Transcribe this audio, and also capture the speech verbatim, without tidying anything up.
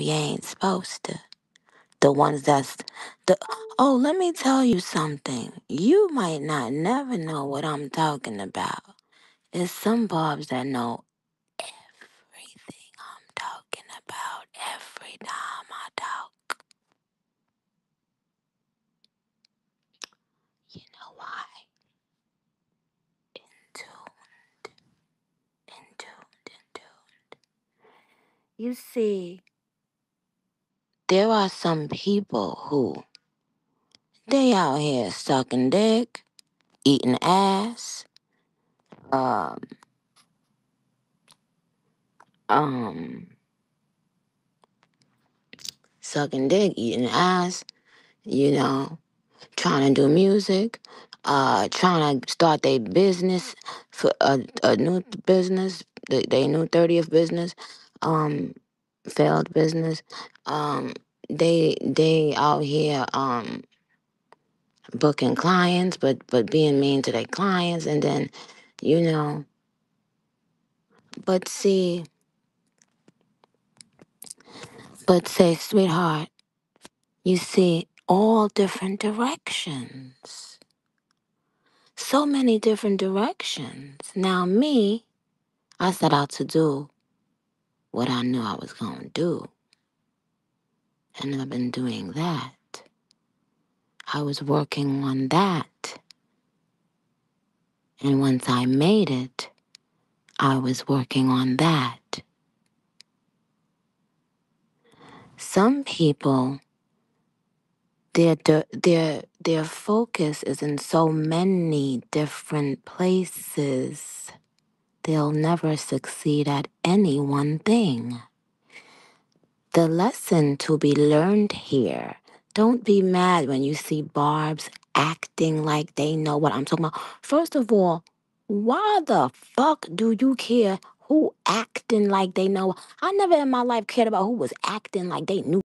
you ain't supposed to. The ones that's the oh, let me tell you something. You might not never know what I'm talking about. It's some bobs that know everything I'm talking about every time I talk. You know why? In tuned, in tuned, in tuned. You see, there are some people who they out here sucking dick, eating ass, um, um, sucking dick, eating ass, you know, trying to do music, uh, trying to start their business for a, a new business, th- their new thirtieth business, um, failed business. Um, they they out here um booking clients, but but being mean to their clients, and then, you know, but see, but say, sweetheart, you see all different directions, so many different directions. Now me, I set out to do what I knew I was gonna do, and I've been doing that. I was working on that, and once I made it, I was working on that. Some people, their di- their their focus is in so many different places. They'll never succeed at any one thing. The lesson to be learned here: don't be mad when you see barbs acting like they know what I'm talking about. First of all, why the fuck do you care who acting like they know? I never in my life cared about who was acting like they knew.